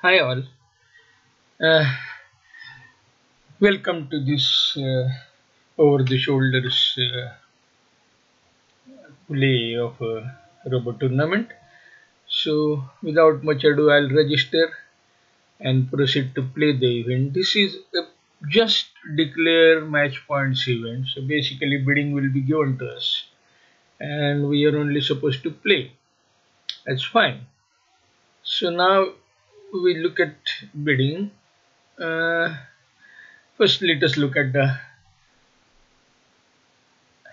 Hi all, welcome to this over the shoulders play of a robot tournament. So without much ado, I'll register and proceed to play the event. This is a just declare match points event, so basically bidding will be given to us and we are only supposed to play. That's fine. So now we look at bidding. First let us look at the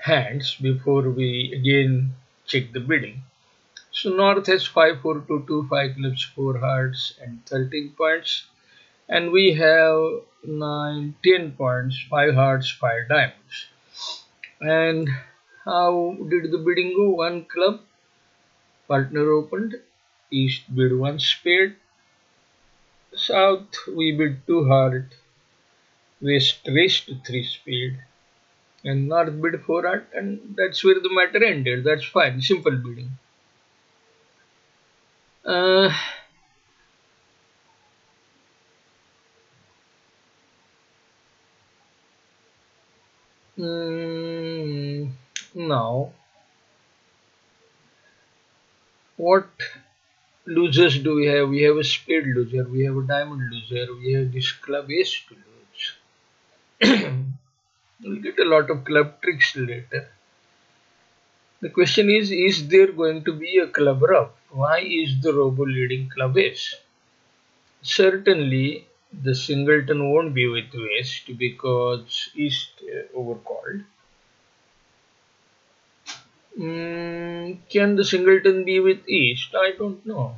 hands before we again check the bidding. So North has 5 4 2 2, 5 clubs, 4 hearts and 13 points, and we have 9 10 points, 5 hearts, 5 diamonds. And how did the bidding go? 1 club, partner opened, East bid 1 spade, South we bid 2 heart, West raised to 3 spade, and North bid 4 heart, and that's where the matter ended. That's fine, simple bidding. Now what losers do we have? We have a spade loser, we have a diamond loser, we have this club ace to lose. We'll get a lot of club tricks later. The question is there going to be a club rough? Why is the robo leading club ace? Certainly the singleton won't be with West because East overcalled. Can the singleton be with East? I don't know.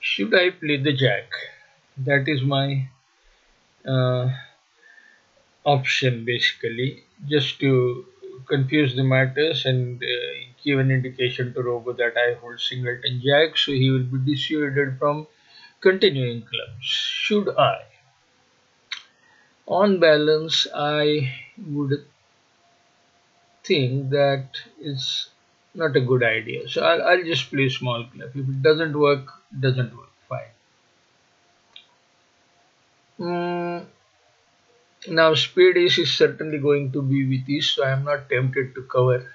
Should I play the jack? That is my option, basically, just to confuse the matters and give an indication to Robo that I hold singleton jack, so he will be dissuaded from continuing clubs. Should I? On balance, I would think that it's not a good idea. So I'll just play small club. If it doesn't work, doesn't work. Fine. Now spade ace is certainly going to be with East, so I am not tempted to cover.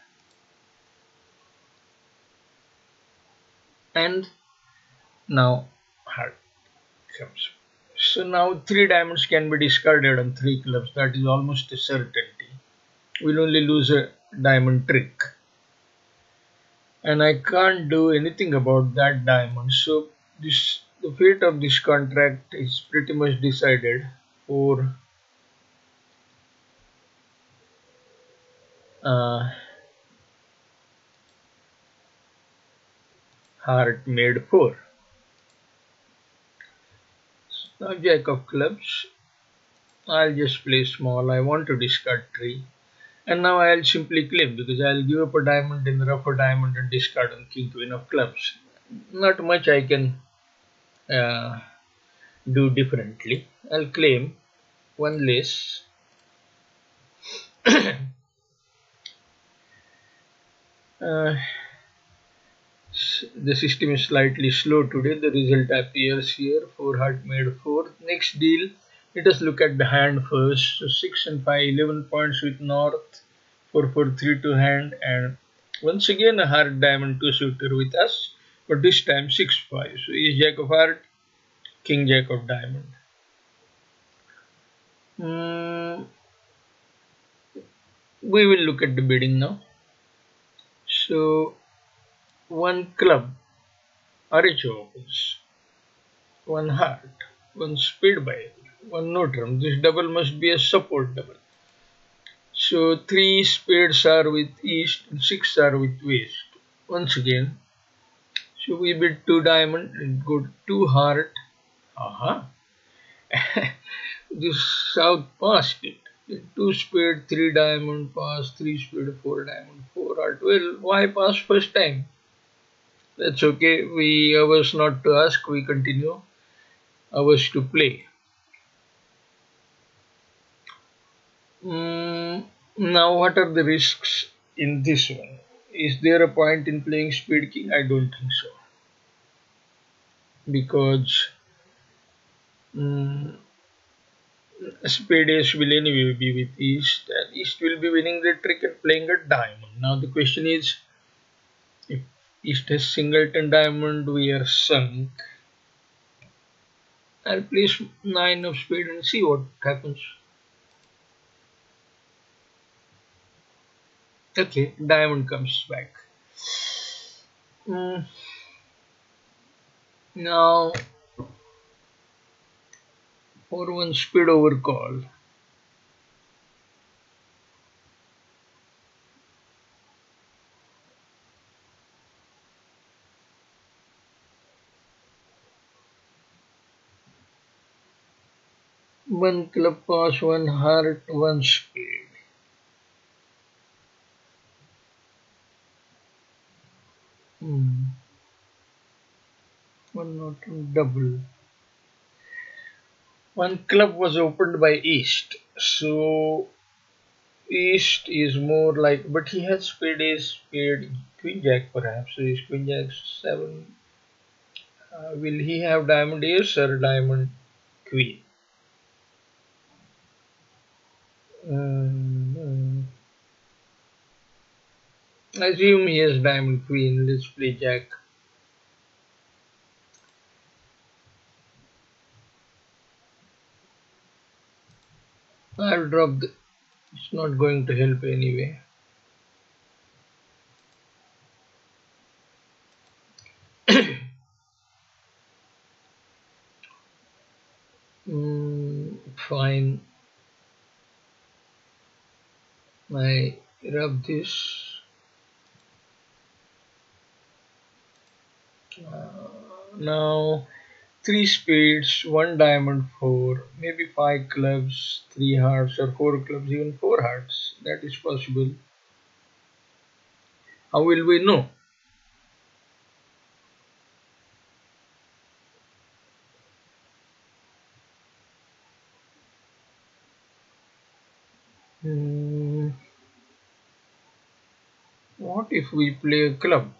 And now heart comes. So now 3 diamonds can be discarded on 3 clubs. That is almost a certainty. We'll only lose a diamond trick, and I can't do anything about that diamond. So the fate of this contract is pretty much decided for heart made 4. So now jack of clubs. I'll just play small. I want to discard 3, and now I'll simply claim because I'll give up a diamond and rough a diamond and discard on king queen of clubs. Not much I can do differently. I'll claim 1 less. The system is slightly slow today. The result appears here. 4 heart made 4. Next deal. Let us look at the hand first. So 6 and 5, 11 points with North. 4 4 3 2 hand, and once again a heart diamond 2 suitor with us, but this time 6 5. So is jack of heart, king jack of diamond. We will look at the bidding now. So 1 club, Rho opens, 1 heart, 1 spade by, 1 neutrum. This double must be a support double. So 3 spades are with East and 6 are with West. Once again, so we bid 2 diamond and go to 2 heart. This South passed it. 2 spade, 3 diamond, pass, 3 spade, 4 diamond, 4 heart. Well, why pass first time? That's okay. We ours not to ask. We continue ours to play. Now, what are the risks in this one? Is there a point in playing spade king? I don't think so, because spade ace will anyway be with East, and East will be winning the trick and playing a diamond. Now the question is, if East has singleton diamond, we are sunk. I'll place 9 of spade and see what happens. Okay, diamond comes back. Now 4-1 spade over call. One club pass, one heart, one spade. One not double. One club was opened by East, so East is more like, but he has spade ace, spade queen jack perhaps. So is queen jack 7. Will he have diamond ace or diamond queen? Assume he has diamond queen. Let's play jack. I'll drop the, it's not going to help anyway. Fine. I rub this. Now 3 spades, 1 diamond, 4, maybe 5 clubs, 3 hearts, or 4 clubs, even 4 hearts. That is possible. How will we know? What if we play a club?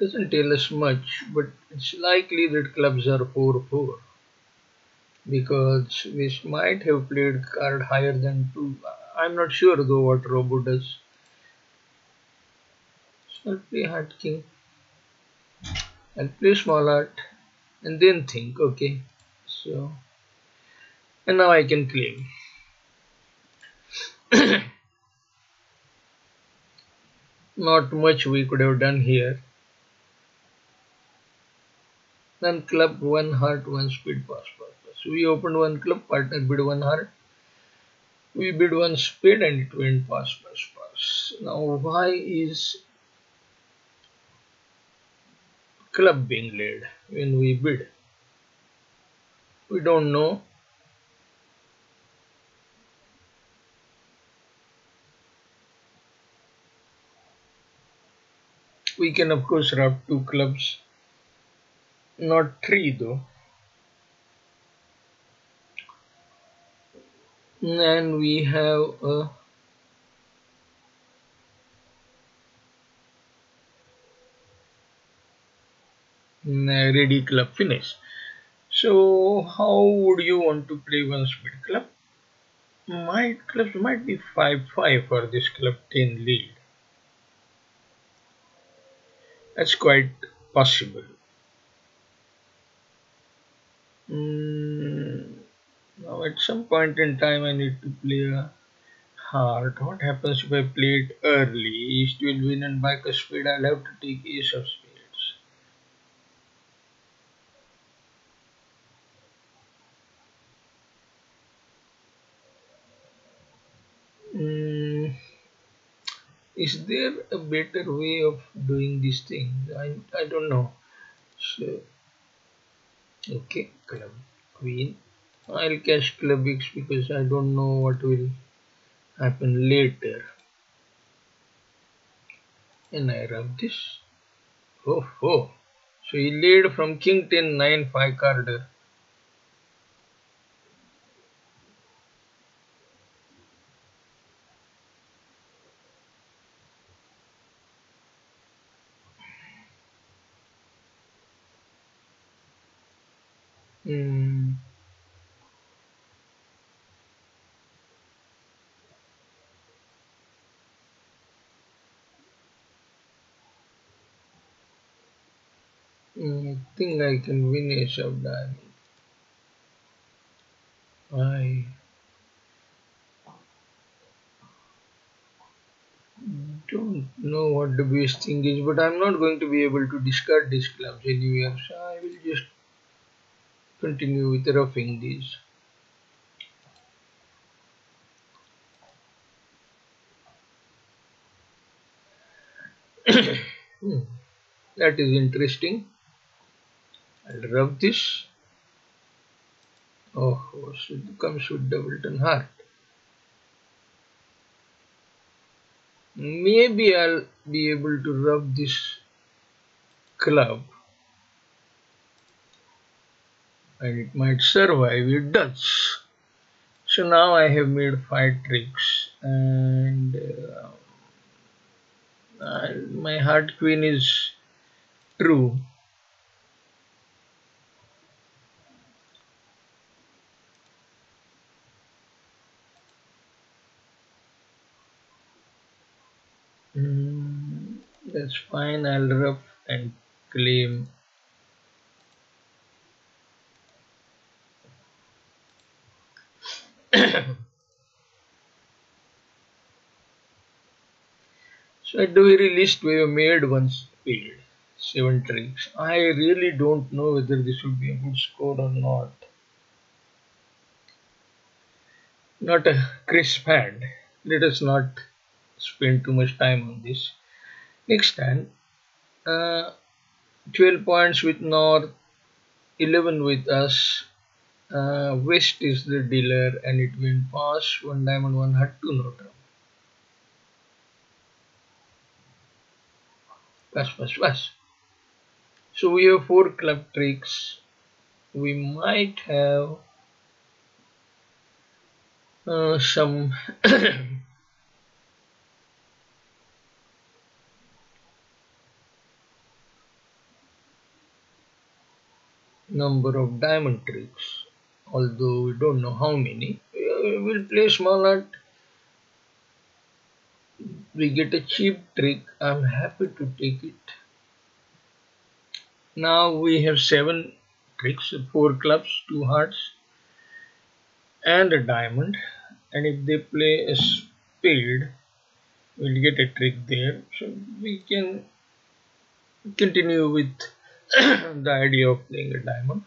Doesn't tell us much, but it's likely that clubs are 4-4 because we might have played card higher than 2. I'm not sure though what Robo does. So I'll play heart king. I'll play small heart and then think. Okay, so and now I can claim. Not much we could have done here. Then club, 1 heart, 1 spade, pass, pass, pass. We opened 1 club, partner bid 1 heart. We bid 1 spade and it went pass, pass, pass. Now why is club being laid when we bid? We don't know. We can of course rub 2 clubs. Not 3 though, and we have a ready club finish. So how would you want to play 1 spade club? My clubs might be 5-5 for this club 10 lead. That's quite possible. Now at some point in time I need to play a heart. What happens if I play it early? East will win and back a spade. I'll have to take ace of spades. Is there a better way of doing this thing? I don't know. So okay, club queen. I'll cash club X because I don't know what will happen later. And I rub this. Oh, oh. So he laid from king 10, 9, 5 carder. Mm. I think I can win Ace of Diamonds. I don't know what the best thing is, but I'm not going to be able to discard these clubs anywhere, so I will just continue with roughing these. That is interesting. I'll rub this. Oh, so it comes with Doubleton Heart. Maybe I'll be able to rub this club and it might survive. It does. So now I have made 5 tricks, and my heart queen is true. That's fine. I'll rub and claim. So at the very least we have made one field, 7 tricks. I really don't know whether this will be a good score or not. Not a crisp hand. Let us not spend too much time on this. Next hand, 12 points with north, 11 with us, west is the dealer, and it went pass, 1 diamond, 1 heart, 2 no trouble. Pass. So we have 4 club tricks. We might have some number of diamond tricks, although we don't know how many. We'll play small art. We get a cheap trick. I'm happy to take it. Now we have 7 tricks, 4 clubs, 2 hearts and a diamond, and if they play a spade we'll get a trick there, so we can continue with the idea of playing a diamond.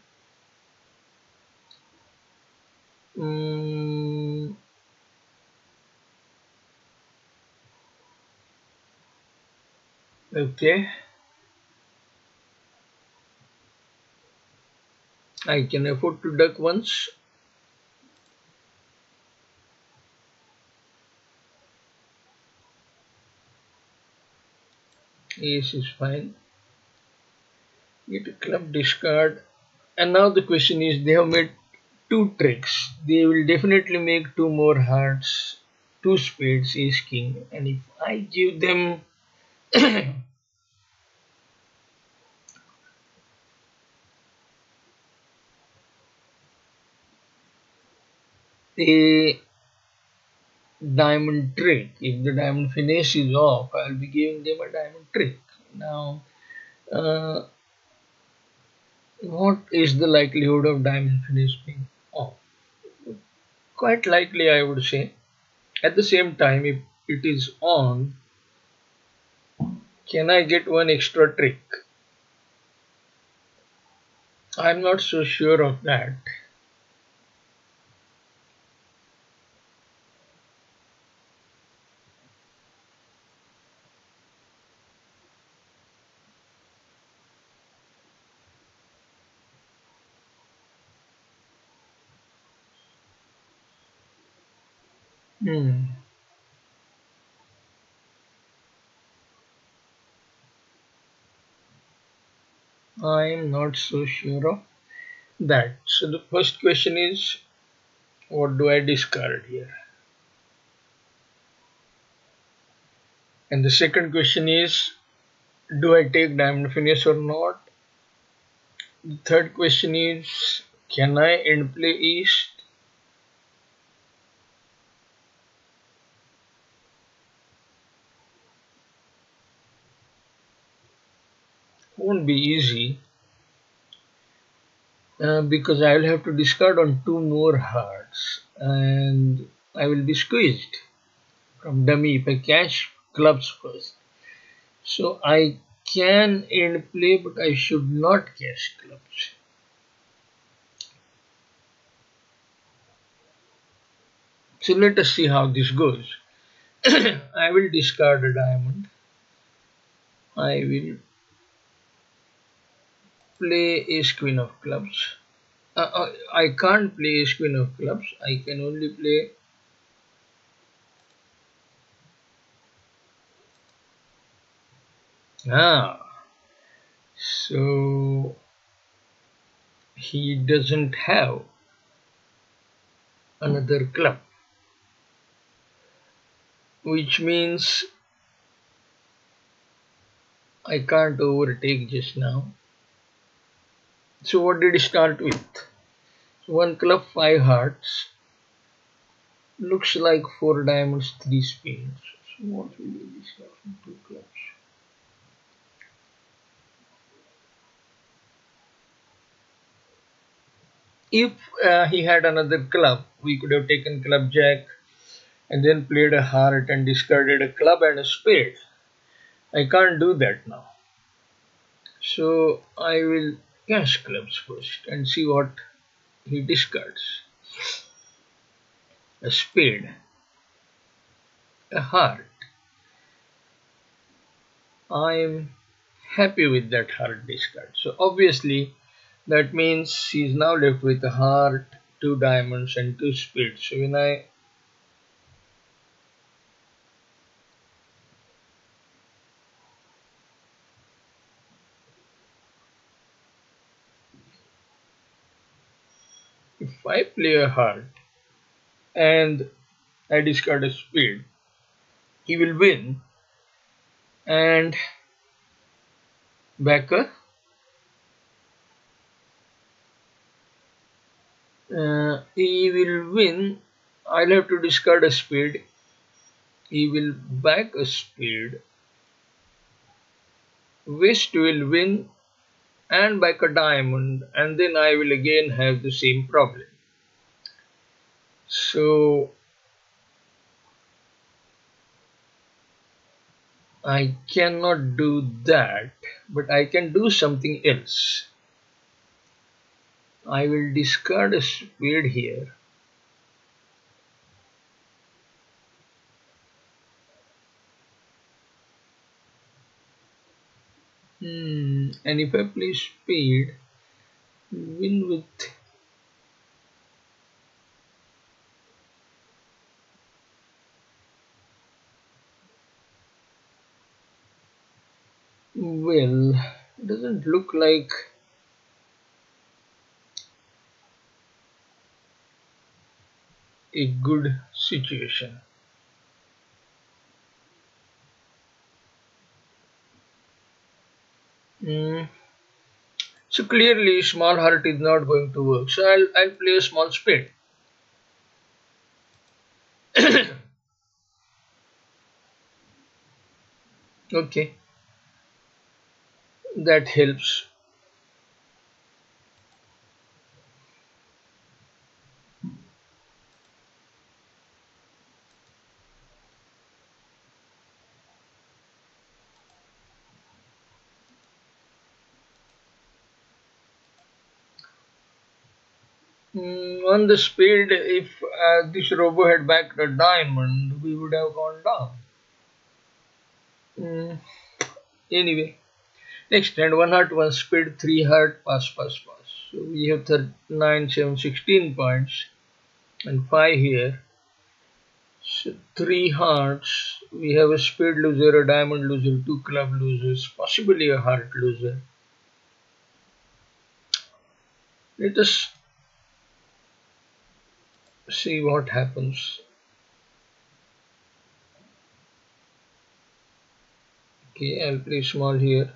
Okay, I can afford to duck once. Ace is fine. Get a club discard, and now the question is, they have made 2 tricks. They will definitely make 2 more hearts, 2 spades, ace king, and if I give them a diamond trick, if the diamond finesse is off, I'll be giving them a diamond trick. Now what is the likelihood of diamond finish being off? Quite likely, I would say. At the same time, if it is on, can I get 1 extra trick? I'm not so sure of that. I am not so sure of that. So the first question is, what do I discard here? And the second question is, do I take diamond finesse or not? The third question is, Can I end play east? Won't be easy because I will have to discard on 2 more hearts and I will be squeezed from dummy if I catch clubs first. So I can end play, but I should not catch clubs. So let us see how this goes. I will discard a diamond. I will play ace queen of clubs. I can't play ace queen of clubs. I can only play so he doesn't have another club, which means I can't overtake just now. So what did he start with? So 1 club 5 hearts, looks like 4 diamonds 3 spades. So what will he start with? 2 clubs. If he had another club, we could have taken club jack and then played a heart and discarded a club and a spade. I can't do that now. So I will cash clubs first and see what he discards. A spade, a heart. I'm happy with that heart discard. So obviously that means he's now left with a heart, 2 diamonds and 2 spades. So when I if I play a heart and I discard a spade, he will win and back a he will win. I'll have to discard a spade. He will back a spade. West will win and back a diamond, and then I will again have the same problem. So I cannot do that, but I can do something else. I will discard a spade here. And if I play spade, win with well, it doesn't look like a good situation. So clearly small heart is not going to work. So I'll play a small spade. Okay, that helps. On the spade, if this robo had backed a diamond, we would have gone down. Anyway, next hand, 1 heart 1 spade, 3 heart, pass, pass, pass. So we have 9, 7, 16 points and 5 here. So 3 hearts, we have a spade loser, a diamond loser, 2 club losers, possibly a heart loser. Let us see what happens. Okay, I'll play small here.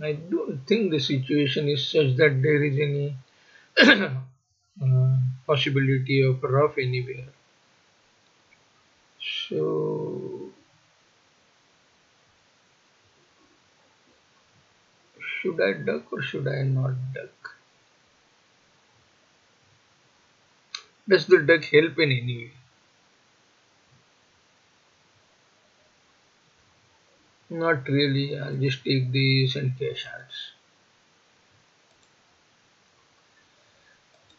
And I don't think the situation is such that there is any possibility of rough anywhere. So should I duck or should I not duck? Does the duck help in any way? Not really. I'll just take these and cash hearts.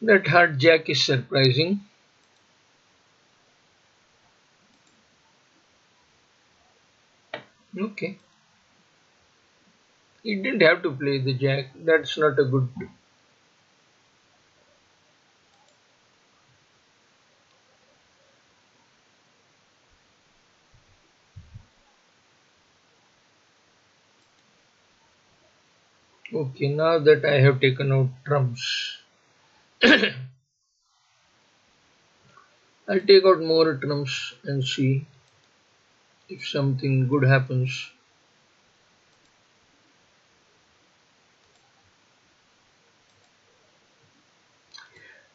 That heart jack is surprising. Okay. He didn't have to play the jack. That's not a good play. Okay, now that I have taken out trumps, I'll take out more trumps and see if something good happens.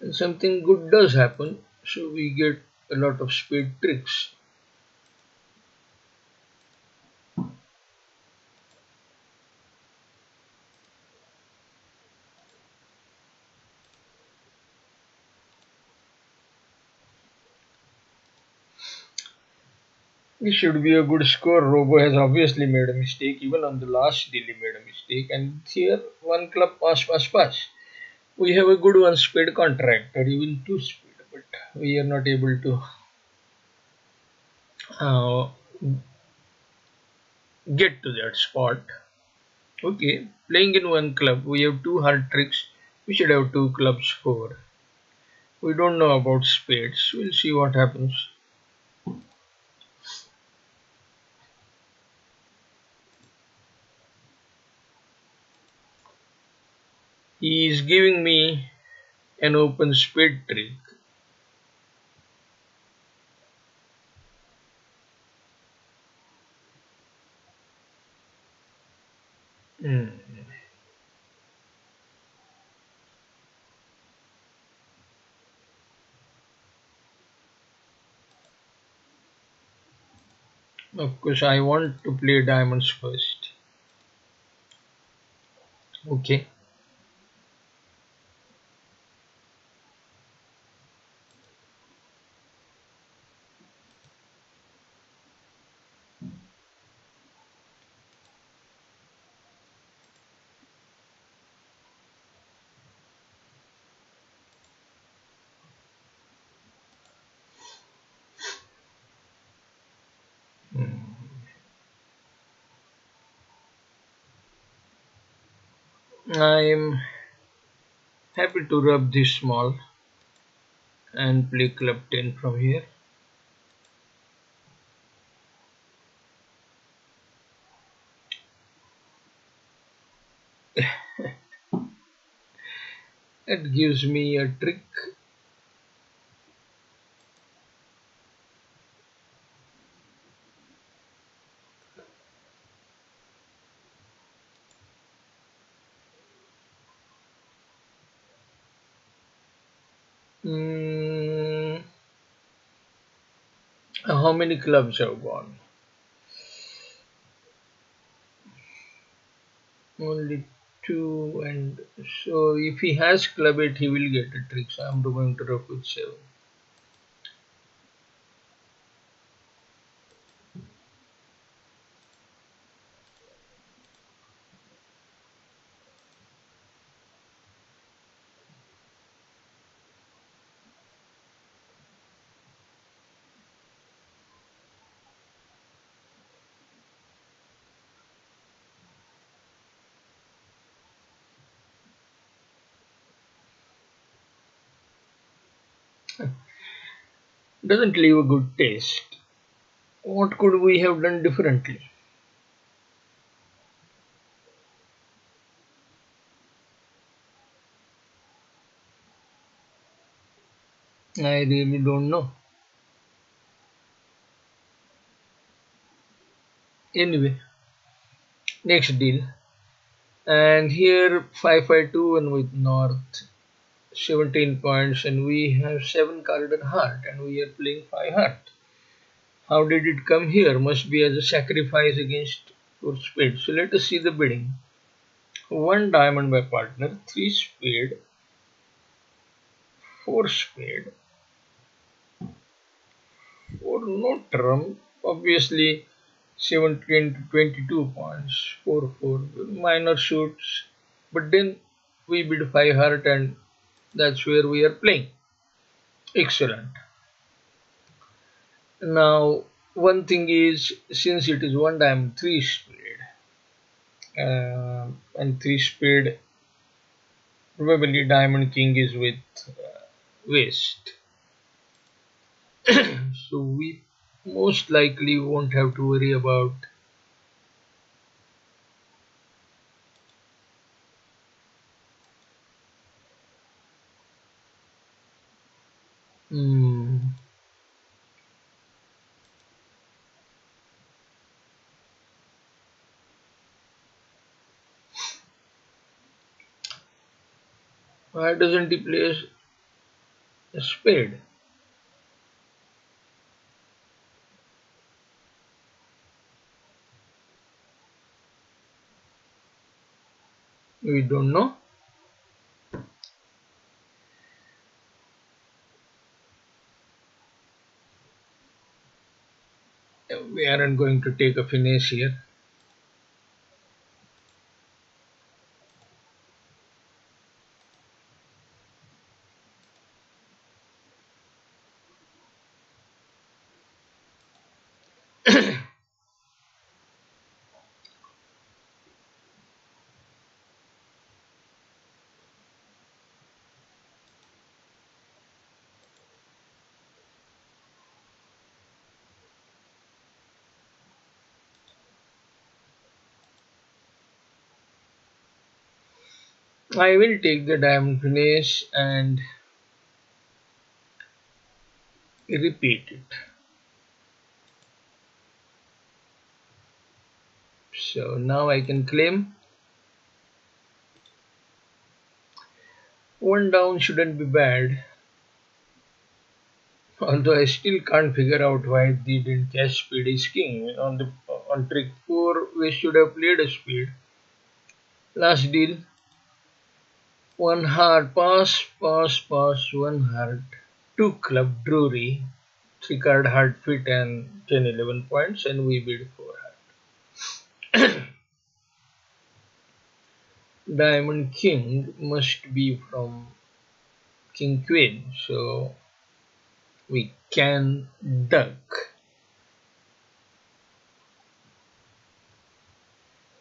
And something good does happen, so we get a lot of spade tricks. This should be a good score. Robo has obviously made a mistake. Even on the last deal he made a mistake. And here, one club pass. We have a good one spade contract, or even two spade, but we are not able to get to that spot. Okay, playing in one club, we have two hard tricks. We should have two clubs for. We don't know about spades. We'll see what happens. He is giving me an open spade trick. Of course, I want to play diamonds first. Okay. I am happy to rub this small and play club 10 from here. That gives me a trick. How many clubs have gone? Only two, and so if he has club 8, he will get a trick. So I'm going to rock with 7. Doesn't leave a good taste. What could we have done differently? I really don't know. Anyway, next deal. and here 552 and with north 17 points, and we have 7 card at heart and we are playing 5 heart. How did it come here? Must be as a sacrifice against 4 spade. So let us see the bidding. 1 diamond by partner, 3 spade, 4 spade, 4 no trump, obviously 17 to 22 points, 4 minor suits, but then we bid 5 heart and that's where we are playing. Excellent. Now one thing is, since it is 1 diamond 3 spade and 3 spade, probably diamond king is with waste. So we most likely won't have to worry about why doesn't he play a spade? We don't know. We aren't going to take a finesse here. I will take the diamond finish and repeat it. So now I can claim 1 down shouldn't be bad, although I still can't figure out why they didn't cash spade is king. On trick 4 we should have played a spade. Last deal. 1 heart, pass, 1 heart, 2 club, Drury, 3 card heart fit and 10, 11 points, and we bid 4 heart. Diamond king must be from king queen, so we can duck.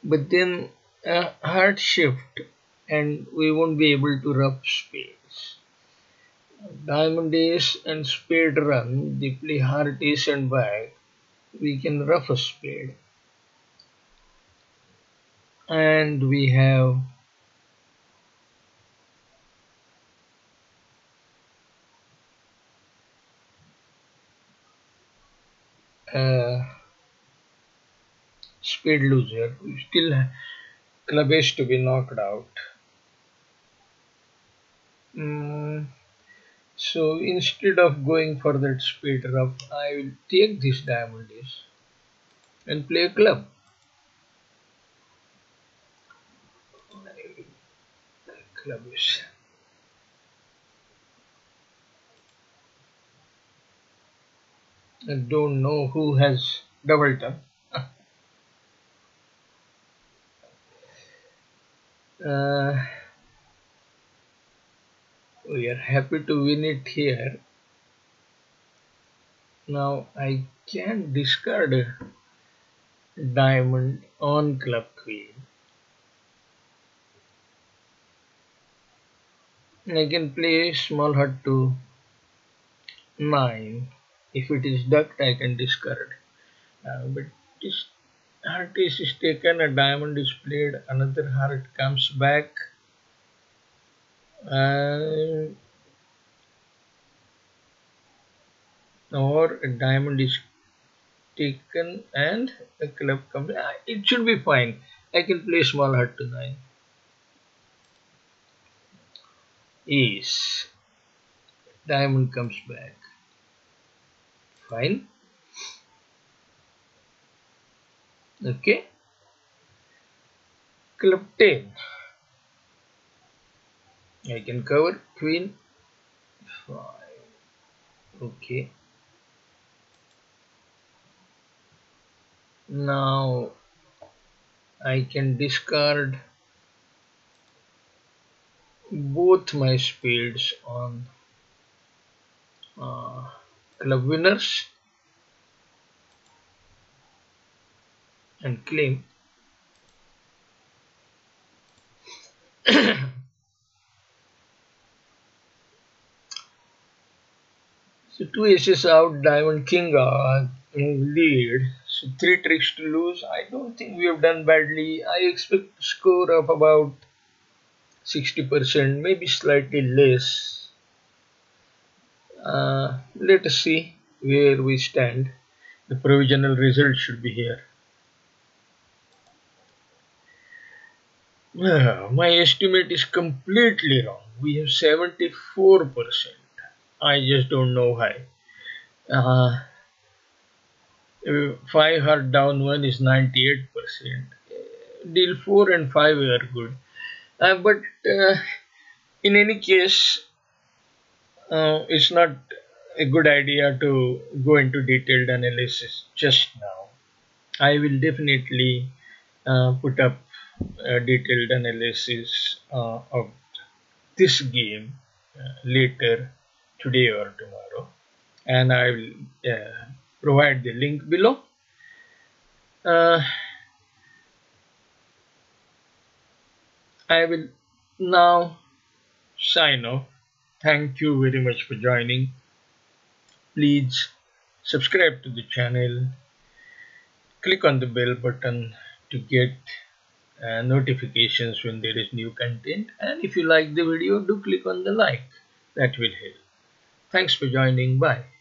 But then heart shift, and we won't be able to rub spades. Diamond ace and spade run, they play heart ace and back. We can rough a spade. And we have spade loser. We still have club ace to be knocked out. So instead of going for that spade rough, I will take this diamond ace and play a club. Club ace. I don't know who has double turn. We are happy to win it here. Now I can discard a diamond on club queen. And I can play small heart to 9. If it is ducked, I can discard. But this heart ace is taken, a diamond is played, another heart comes back. Or a diamond is taken and a club comes. It should be fine. I can play small heart to 9. is diamond comes back. Fine. Okay. Cleptain. I can cover queen 5. Okay. Now I can discard both my spades on club winners and claim. So 2 aces out, diamond king in lead. So 3 tricks to lose. I don't think we have done badly. I expect to score of about 60%, maybe slightly less. Let us see where we stand. The provisional result should be here. My estimate is completely wrong. We have 74%. I just don't know why. 5 heart down 1 is 98%. Deal 4 and 5 are good. But in any case, it's not a good idea to go into detailed analysis just now. I will definitely put up a detailed analysis of this game later today or tomorrow, and I will provide the link below. I will now sign off. Thank you very much for joining. Please subscribe to the channel. Click on the bell button to get notifications when there is new content, and if you like the video, do click on the like. That will help. Thanks for joining. Bye.